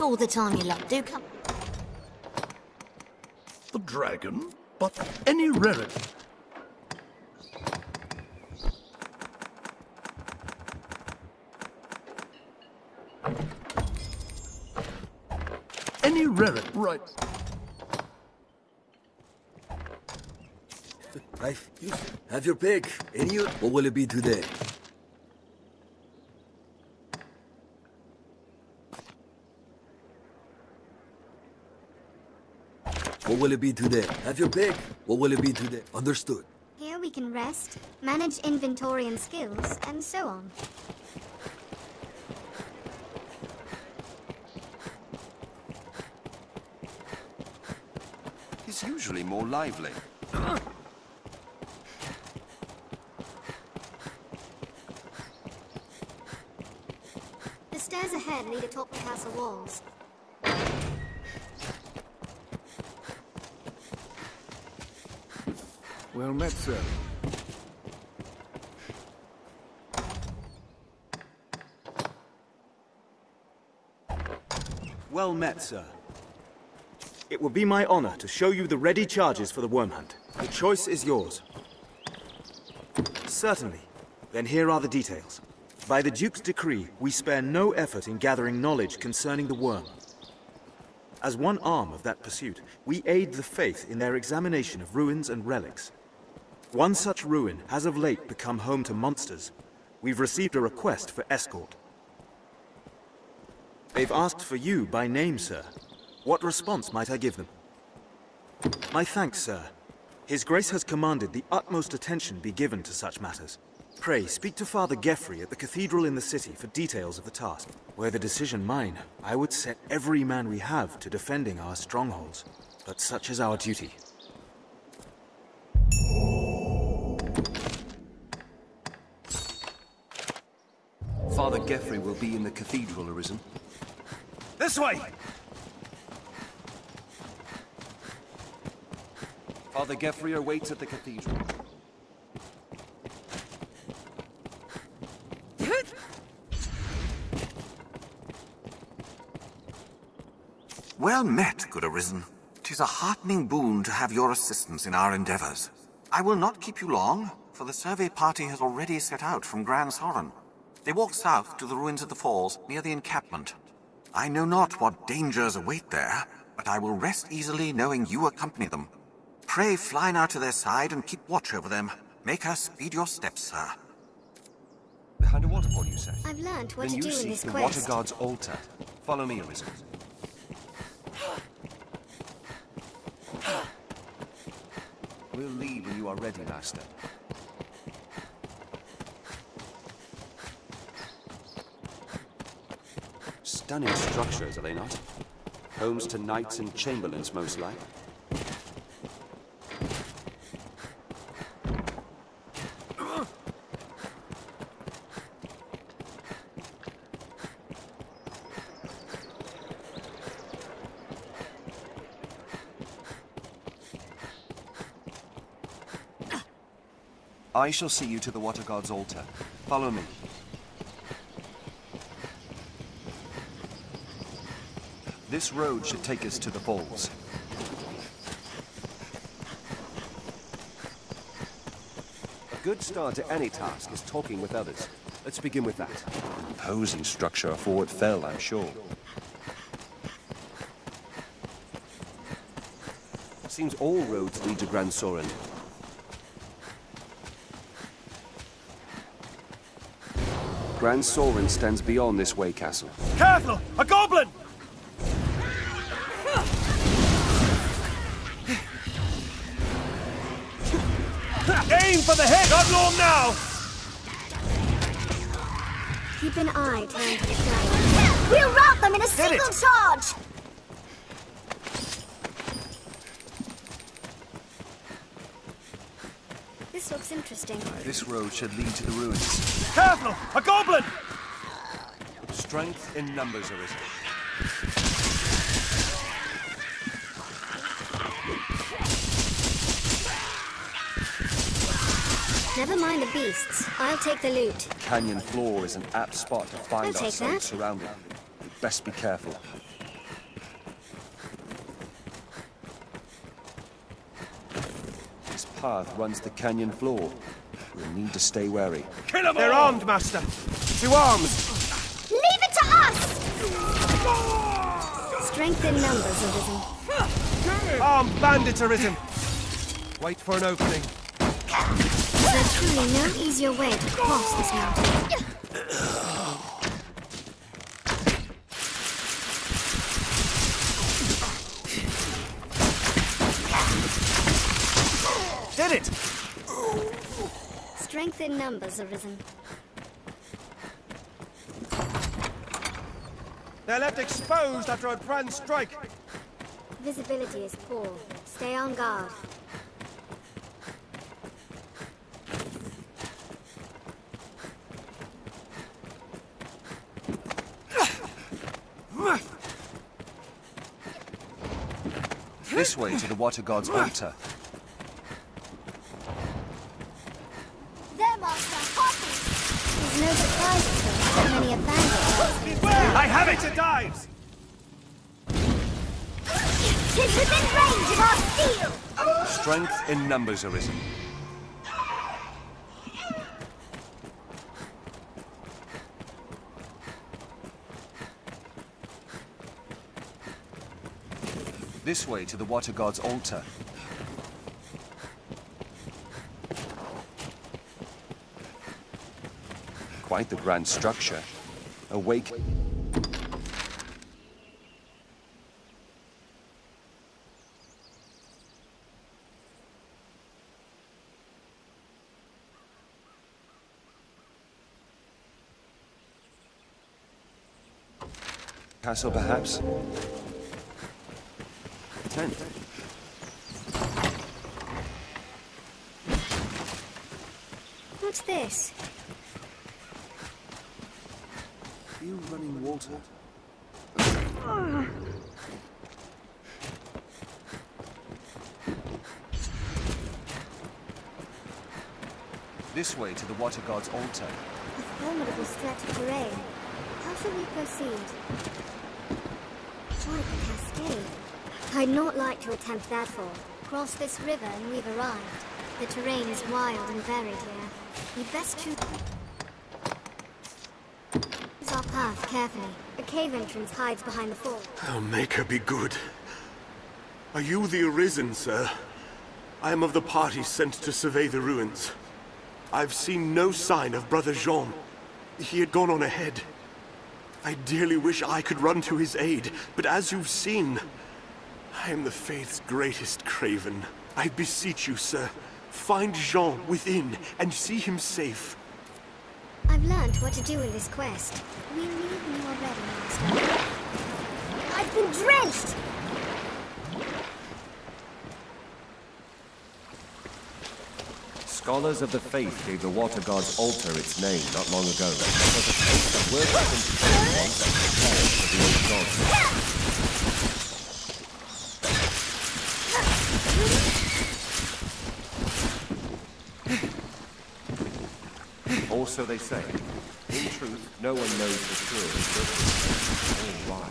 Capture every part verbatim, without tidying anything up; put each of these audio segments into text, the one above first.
back all the time you lot. Do come. The dragon? But any rarity. Any rarity, right. I've, have your pick. Any, what will it be today? What will it be today? Have your pick. What will it be today? Understood. Here we can rest, manage inventory and skills, and so on. It's usually more lively. The stairs ahead lead atop the castle walls. Well met, sir. Well met, sir. It will be my honor to show you the ready charges for the worm hunt. The choice is yours. Certainly. Then here are the details. By the Duke's decree, we spare no effort in gathering knowledge concerning the worm. As one arm of that pursuit, we aid the faith in their examination of ruins and relics. One such ruin has of late become home to monsters. We've received a request for escort. They've asked for you by name, sir. What response might I give them? My thanks, sir. His Grace has commanded the utmost attention be given to such matters. Pray, speak to Father Geoffrey at the cathedral in the city for details of the task. Were the decision mine, I would set every man we have to defending our strongholds. But such is our duty. Father Geoffrey will be in the cathedral, Arisen. This way! Father Geoffrey awaits at the cathedral. Well met, good Arisen. 'Tis a heartening boon to have your assistance in our endeavors. I will not keep you long, for the survey party has already set out from Gran Soren. They walk south to the ruins of the falls, near the encampment. I know not what dangers await there, but I will rest easily knowing you accompany them. Pray fly now to their side and keep watch over them. Make her speed your steps, sir. Behind a waterfall, you say? I've learned what to do in this quest. Then you seek the Water God's altar. Follow me, Arisen. We'll leave when you are ready, Master. Stunning structures, are they not? Homes to knights and chamberlains, most like. I shall see you to the Water God's altar. Follow me. This road should take us to the falls. A good start to any task is talking with others. Let's begin with that. Imposing structure afore it fell, I'm sure. Seems all roads lead to Gran Soren. Gran Soren stands beyond this way castle. Careful! A goblin! Aim for the head! Outlaw now! Keep an eye down to the side. We'll rout them in a single charge! This looks interesting. This road should lead to the ruins. Careful! A goblin! Strength in numbers, Arisen. Never mind the beasts. I'll take the loot. Canyon floor is an apt spot to find ourselves surrounded. We'd best be careful. path runs the canyon floor. We'll need to stay wary. Kill them all! They're armed, Master! To arms! Leave it to us! Strength in numbers, Arisen. Armed bandits, Arisen! Wait for an opening. There's truly no easier way to cross this mountain. Did it! Strength in numbers, Arisen. They're left exposed after a grand strike. Visibility is poor. Stay on guard. This way to the Water God's altar. I have it! It dives! Tis within range of our steel! Strength in numbers, Arisen. This way to the Water God's altar. Quite the grand structure. Awake. Castle, perhaps? Tent. What's this? You running water? Uh. This way to the Water God's altar. A formidable stretch of terrain. How shall we proceed? Try the cascade. I'd not like to attempt that fall. Cross this river and we've arrived. The terrain is wild and varied here. We'd best choose our path carefully. The cave entrance hides behind the fall. I'll make her be good. Are you the Arisen, sir? I am of the party sent to survey the ruins. I've seen no sign of Brother Jean. He had gone on ahead. I dearly wish I could run to his aid, but as you've seen, I am the faith's greatest craven. I beseech you, sir, find Jean within and see him safe. I've learned what to do in this quest. We'll need you already, Master. I've been drenched! Scholars of the faith gave the Water God's altar its name not long ago. It was a place of worship and prayer once and prepared for the old gods. Also they say, in truth, no one knows for sure the all why.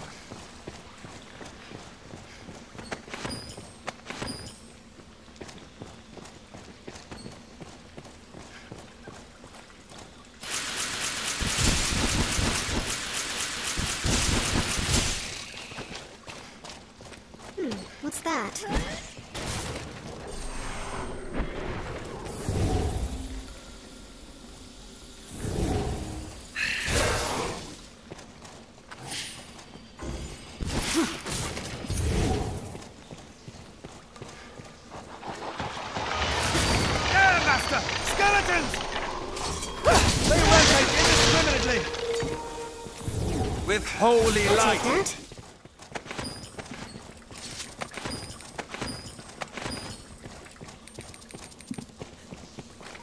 Holy light! That?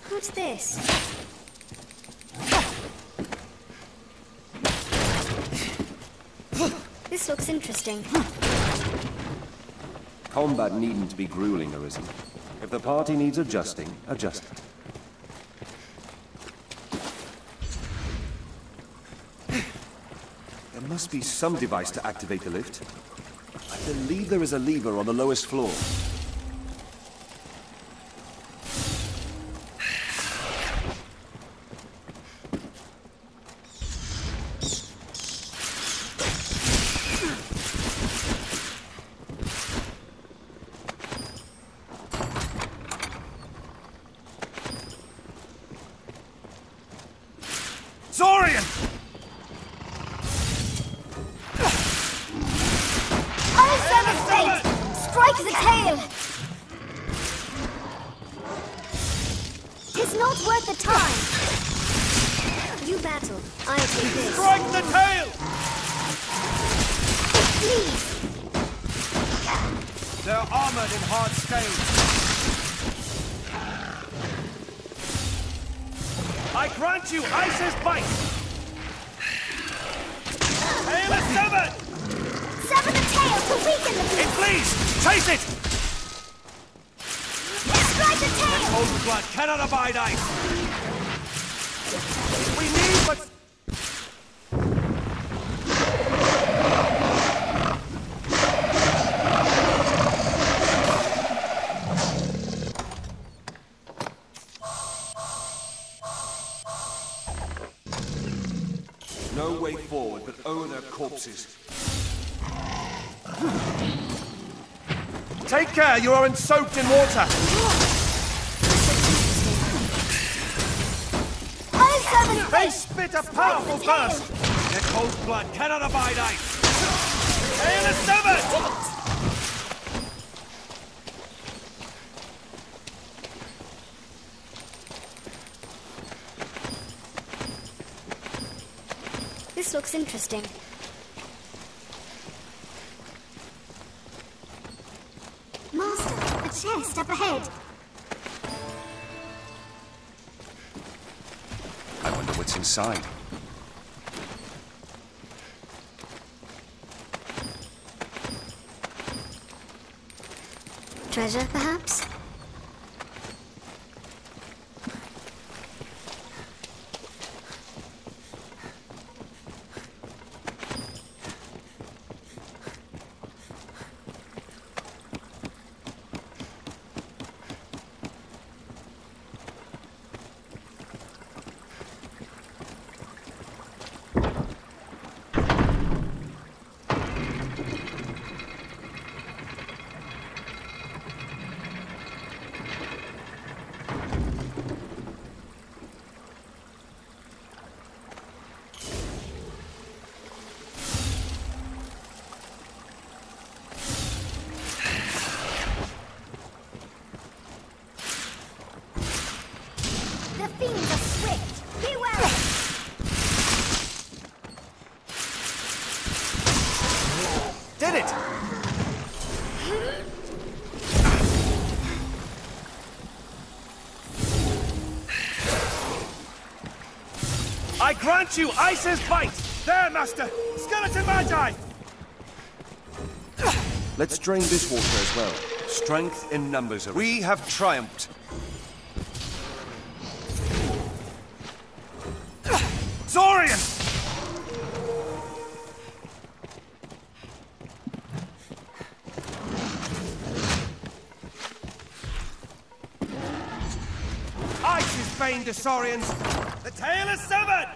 What's this? This looks interesting. Combat needn't be grueling, Arisen. If the party needs adjusting, adjust it. There must be some device to activate the lift. I believe there is a lever on the lowest floor. Saurian! Arisen of fate! Strike the tail! It's not worth the time. You battle, I take this. Strike the tail! Please! They're armored in hard scales. I grant you Isis bite! Tail is severed! Sever the tail to weaken the beast! It flees! Chase it! Strike the tail! The cold blood cannot abide ice! We need but... corpses. Take care, you aren't soaked in water. They spit a powerful burst. Their cold blood cannot abide ice. Hail is severed! This looks interesting. Chest up ahead. I wonder what's inside. Treasure, perhaps? I grant you Isis bite! There, Master! Skeleton Magi! Let's drain this water as well. Strength in numbers. We have triumphed. Saurian! Ice is bane to Saurians! The tail is severed!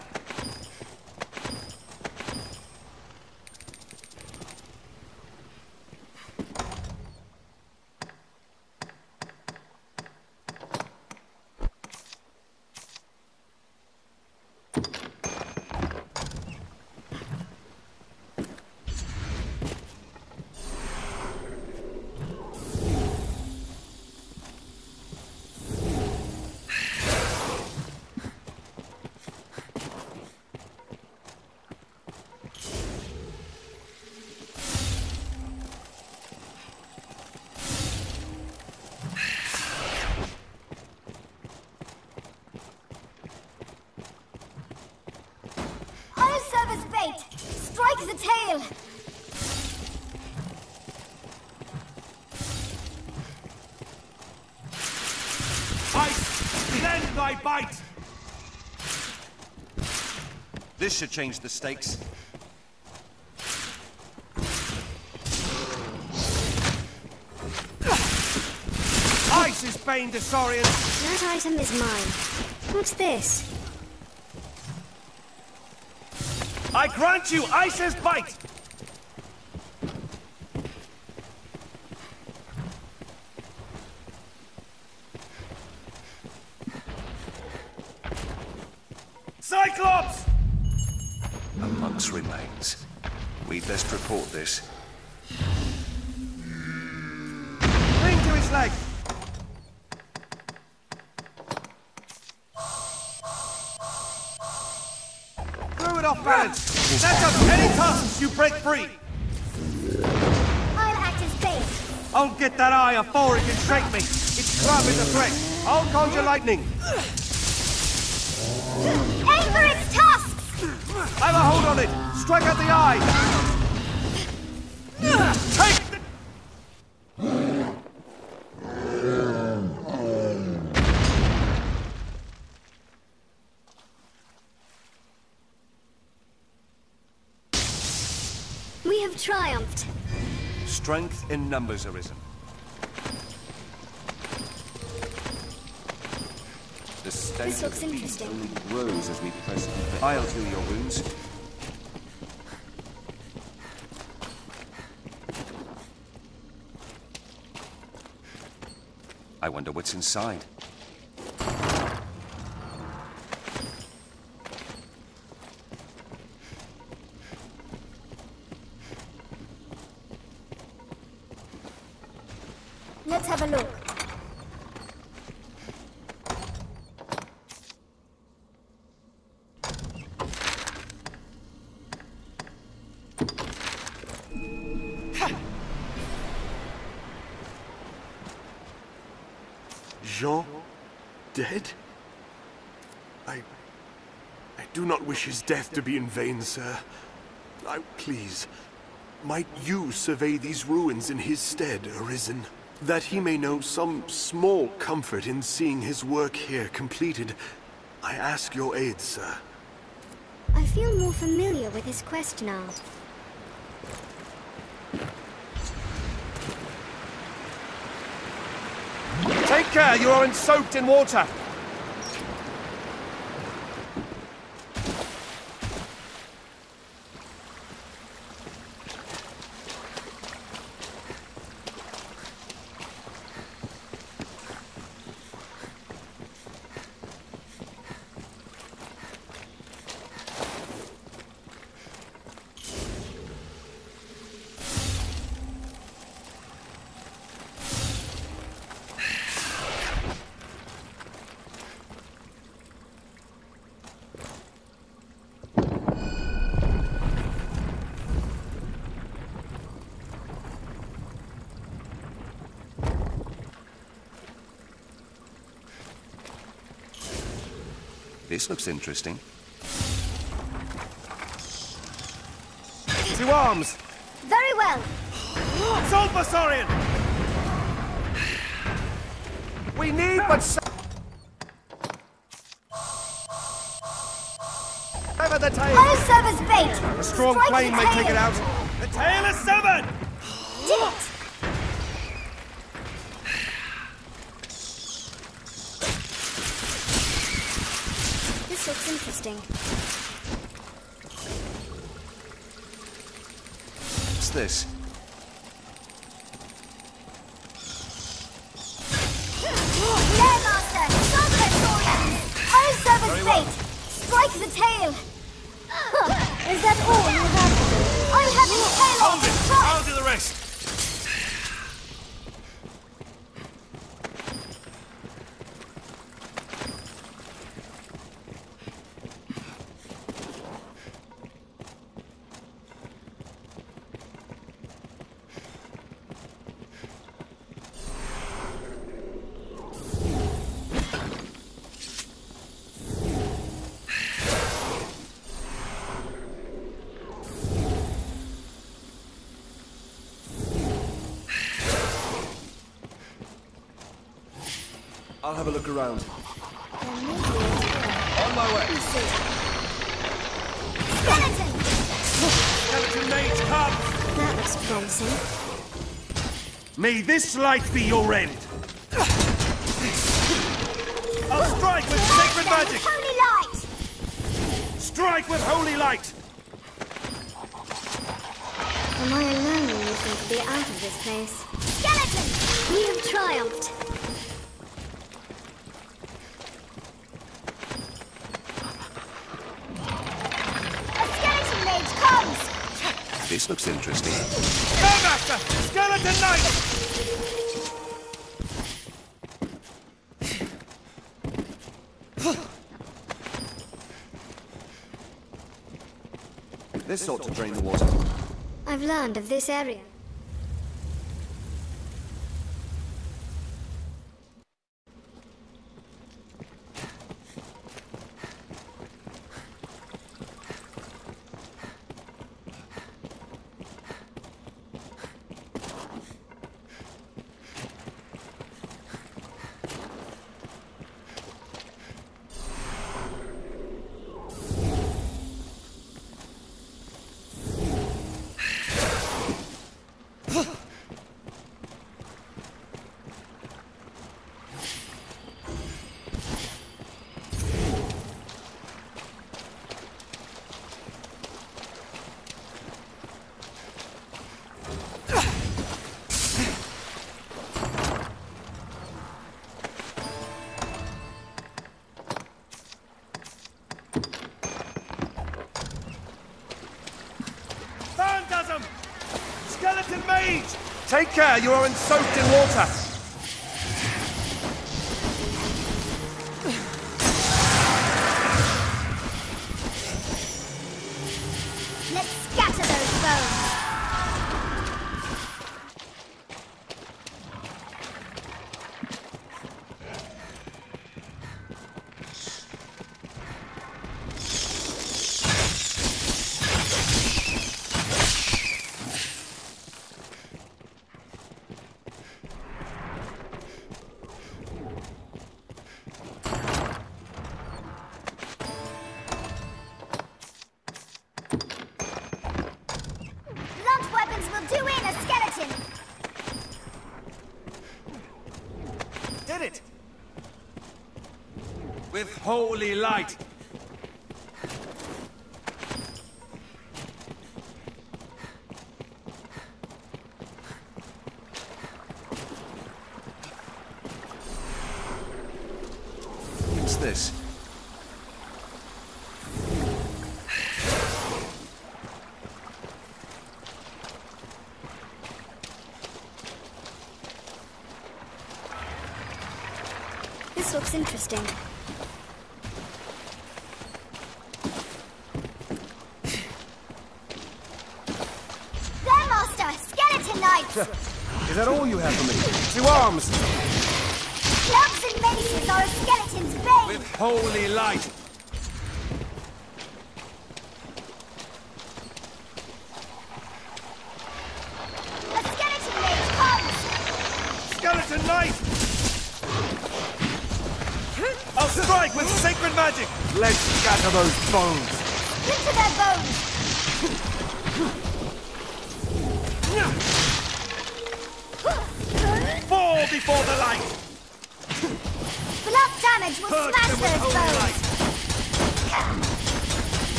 This should change the stakes. Ice is bane to Saurian. That item is mine. What's this? I grant you Ice's bite! Cyclops! a monk's remains. We'd best report this. Cling to his leg! Throw it off balance! Snatch up any tusks you break free! I'll act as bait. I'll get that eye afore it can shake me! It's crabbing the threat! I'll conjure lightning! Aim for its tusks! Have a hold on it! Strike at the eye! Take the... We have triumphed. Strength in numbers, Arisen. The state of the beast only grows as we press on. I'll heal your wounds. I wonder what's inside. Let's have a look. Jean? Dead? I... I do not wish his death to be in vain, sir. I... Please, might you survey these ruins in his stead, Arisen, that he may know some small comfort in seeing his work here completed. I ask your aid, sir. I feel more familiar with his quest now. Take care, you aren't soaked in water! This looks interesting. To arms! Very well! Sold for Saurian! We need but so... Sever the tail! I'll serve as bait! A strong Strike plane may take it out! The tail is severed! Did it! Looks interesting. What's this? There, Master! Solve that sword! Our service fate! Strike the tail! Is that all you have? I have his tail! Hold it! I'll do the rest! I'll have a look around. On my way! Skeleton! Skeleton mage, come! That looks promising. May this light be your end! I'll strike with sacred magic! Holy light! Strike with holy light! Am I alone in looking to be out of this place? Skeleton! We have triumphed! place looks interesting. No, Master! Skeleton Knight! This ought to drain the water. I've learned of this area. Take care, you are soaked in water! Let's scatter those bones! Holy light! What's this? This looks interesting. Is that all you have for me? Two arms! Clubs and maces are a skeleton's bane! With holy light! A skeleton mage comes! Skeleton knight! I'll strike with sacred magic! Let's scatter those bones! Splinter their bones! Fall before the light! Blood damage will Hurt smash those bones!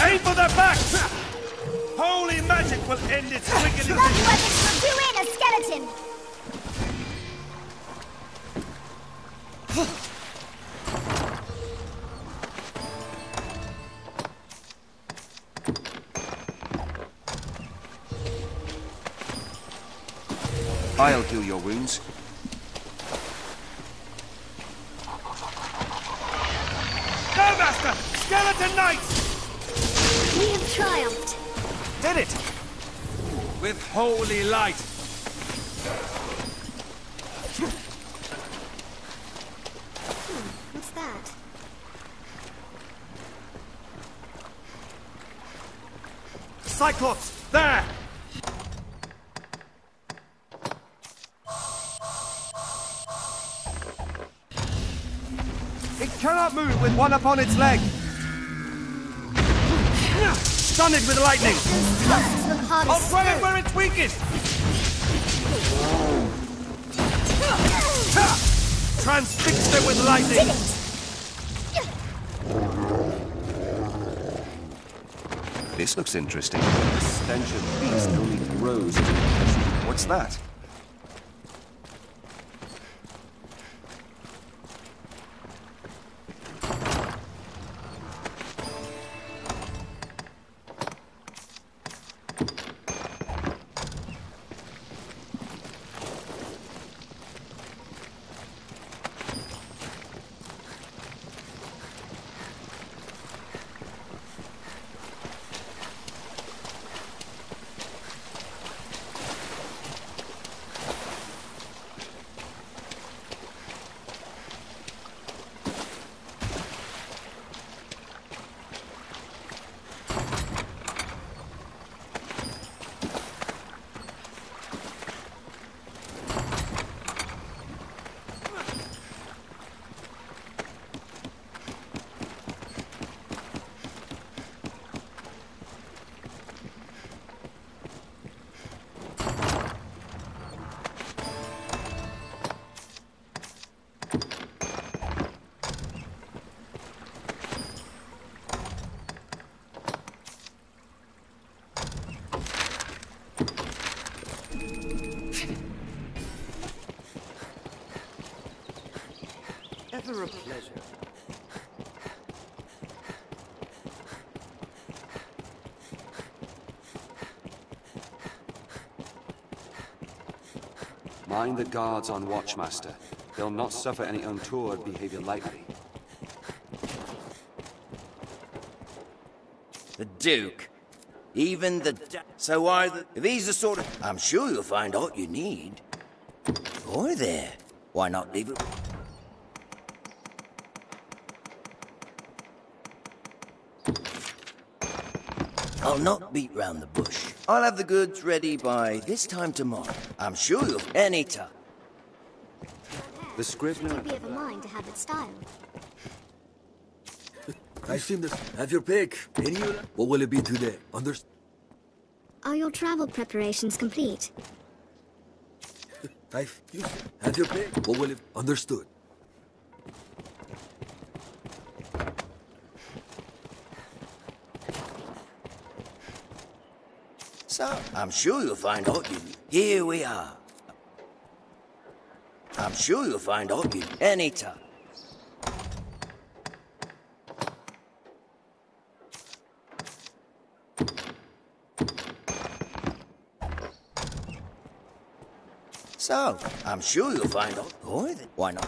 Aim for their backs! Holy magic will end its wickedness! Blood weapons will do in a skeleton! I'll heal your wounds. No, Master! Skeleton Knights! We have triumphed. Did it! With holy light. Hmm, what's that? Cyclops! There! Cannot move with one upon its leg. Stun it with lightning. I'll throw it where it's weakest. Transfixed it with lightning. This looks interesting. The stench of beast only grows. What's that? pleasure. Mind the guards on watch, Master. They'll not suffer any untoward behavior lightly. The Duke? Even the... So are the... These are sort of... I'm sure you'll find all you need. Boy there. Why not leave it... I'll not beat round the bush. I'll have the goods ready by this time tomorrow. I'm sure you'll... Any time. The scrivener... You'd be of a mind to have it styled. I've seen this. Have your pick. Any... What will it be today? Understand? Are your travel preparations complete? I've... Have your pick. What will it... Understood. So, I'm sure you'll find all you need. Here we are. I'm sure you'll find all you need. Any time. So, I'm sure you'll find all boy. Why not?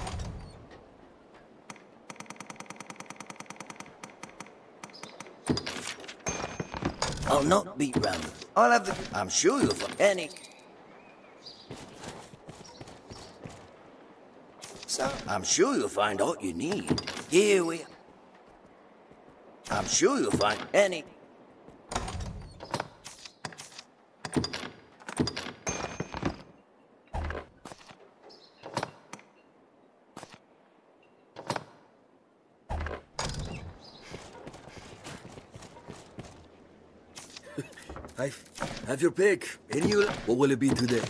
I'll not beat round them. I'll have the... I'm sure you'll find... Any... So, I'm sure you'll find all you need. Here we are. I'm sure you'll find... Any... Have your pick. Any you... What will it be today?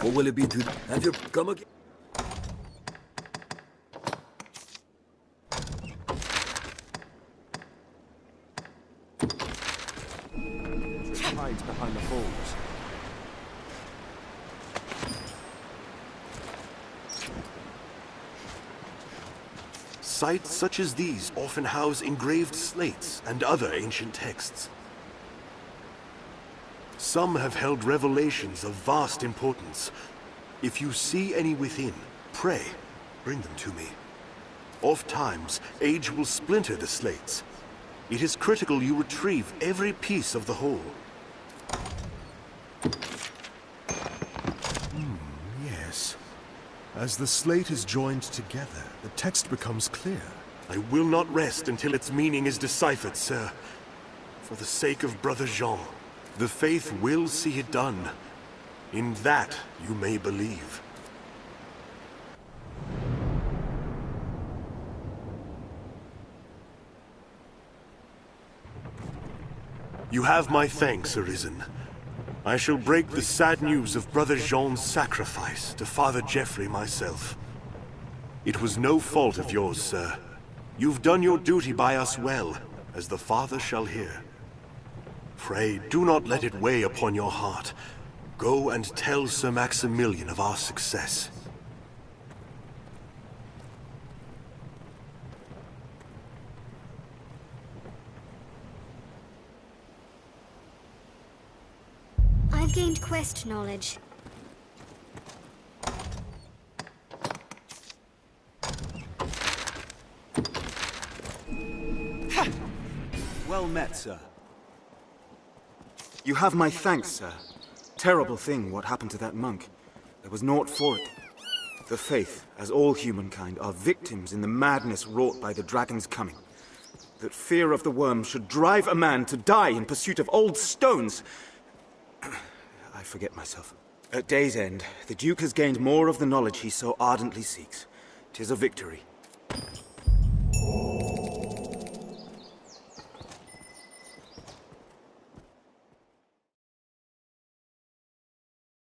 What will it be today? Have your... Come again. Hides behind the holes. Sites such as these often house engraved slates and other ancient texts. Some have held revelations of vast importance. If you see any within, pray, bring them to me. Oft times, age will splinter the slates. It is critical you retrieve every piece of the whole. As the slate is joined together, the text becomes clear. I will not rest until its meaning is deciphered, sir. For the sake of Brother Jean, the faith will see it done. In that you may believe. You have my thanks, Arisen. I shall break the sad news of Brother Jean's sacrifice to Father Geoffrey myself. It was no fault of yours, sir. You've done your duty by us well, as the Father shall hear. Pray, do not let it weigh upon your heart. Go and tell Sir Maximilian of our success. I've gained quest knowledge. Ha! Well met, sir. You have my thanks, sir. Terrible thing what happened to that monk. There was naught for it. The faith, as all humankind, are victims in the madness wrought by the dragon's coming. That fear of the worm should drive a man to die in pursuit of old stones. I forget myself. At day's end, the Duke has gained more of the knowledge he so ardently seeks. 'Tis a victory.